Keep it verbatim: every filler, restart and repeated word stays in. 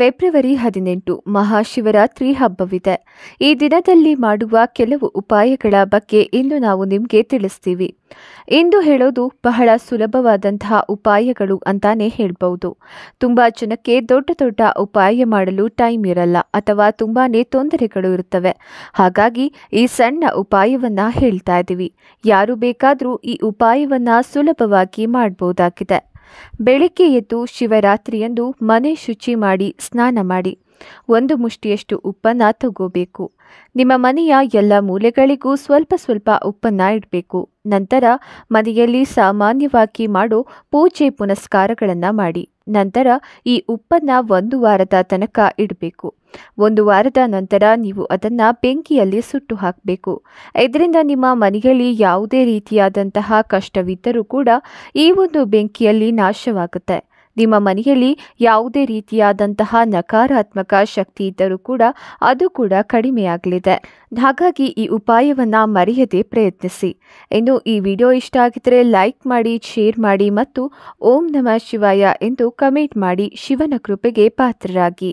February ಹದಿನೆಂಟು ಮಹಾಶಿವರಾತ್ರಿ ಹಬ್ಬವಿದೆ. ಈ ದಿನದಲ್ಲಿ ಮಾಡುವ ಕೆಲವು ಉಪಾಯಗಳ ಬಗ್ಗೆ ಇಂದು ನಾವು ನಿಮಗೆ ತಿಳಿಸ್ತೀವಿ. ಇಂದು ಹೇಳೋದು ಬಹಳ ಸುಲಭವಾದಂತಹ ಉಪಾಯಗಳು ಅಂತಾನೆ ಹೇಳ್ಬೋದು. ತುಂಬ ಜನಕ್ಕೆ ದೊಡ್ಡ ದೊಡ್ಡ ಉಪಾಯ ಮಾಡಲು ಟೈಮ್ ಇರಲ್ಲ ಅಥವಾ ತುಂಬಾ ತೊಂದರೆಗಳು ಇರುತ್ತವೆ. ಹಾಗಾಗಿ ಈ ಸಣ್ಣ ಉಪಾಯವನ್ನು ಹೇಳ್ತಾ ಇದ್ದೀವಿ. ಯಾರು ಬೇಕಾದರೂ ಈ ಉಪಾಯವನ್ನು ಸುಲಭವಾಗಿ ಮಾಡಬಹುದಾಗಿದೆ. ಬೆಳಿಗ್ಗೆ ಎದ್ದು ಶಿವರಾತ್ರಿಯಂದು ಮನೆ ಶುಚಿ ಮಾಡಿ ಸ್ನಾನ ಮಾಡಿ. ಒಂದು ಮುಷ್ಟಿಯಷ್ಟು ಉಪ್ಪನ್ನು ತಗೋಬೇಕು. ನಿಮ್ಮ ಮನೆಯ ಎಲ್ಲ ಮೂಲೆಗಳಿಗೂ ಸ್ವಲ್ಪ ಸ್ವಲ್ಪ ಉಪ್ಪನ್ನು ಇಡಬೇಕು. ನಂತರ ಮನೆಯಲ್ಲಿ ಸಾಮಾನ್ಯವಾಗಿ ಮಾಡೋ ಪೂಜೆ ಪುನಸ್ಕಾರಗಳನ್ನು ಮಾಡಿ. ನಂತರ ಈ ಉಪ್ಪನ್ನು ಒಂದು ವಾರದ ತನಕ ಇಡಬೇಕು. ಒಂದು ವಾರದ ನಂತರ ನೀವು ಅದನ್ನು ಬೆಂಕಿಯಲ್ಲಿ ಸುಟ್ಟು ಹಾಕಬೇಕು. ಇದರಿಂದ ನಿಮ್ಮ ಮನೆಯಲ್ಲಿ ಯಾವುದೇ ರೀತಿಯಾದಂತಹ ಕಷ್ಟವಿದ್ದರೂ ಕೂಡ ಈ ಒಂದು ಬೆಂಕಿಯಲ್ಲಿ ನಾಶವಾಗುತ್ತೆ. ನಿಮ್ಮ ಮನೆಯಲ್ಲಿ ಯಾವುದೇ ರೀತಿಯಾದಂತಹ ನಕಾರಾತ್ಮಕ ಶಕ್ತಿ ಇದ್ದರೂ ಕೂಡ ಅದು ಕೂಡ ಕಡಿಮೆಯಾಗಲಿದೆ. ಹಾಗಾಗಿ ಈ ಉಪಾಯವನ್ನು ಮರೆಯದೆ ಪ್ರಯತ್ನಿಸಿ. ಇನ್ನು ಈ ವಿಡಿಯೋ ಇಷ್ಟ ಆಗಿದ್ದರೆ ಲೈಕ್ ಮಾಡಿ, ಶೇರ್ ಮಾಡಿ ಮತ್ತು ಓಂ ನಮಃ ಶಿವಾಯ ಎಂದು ಕಮೆಂಟ್ ಮಾಡಿ ಶಿವನ ಕೃಪೆಗೆ ಪಾತ್ರರಾಗಿ.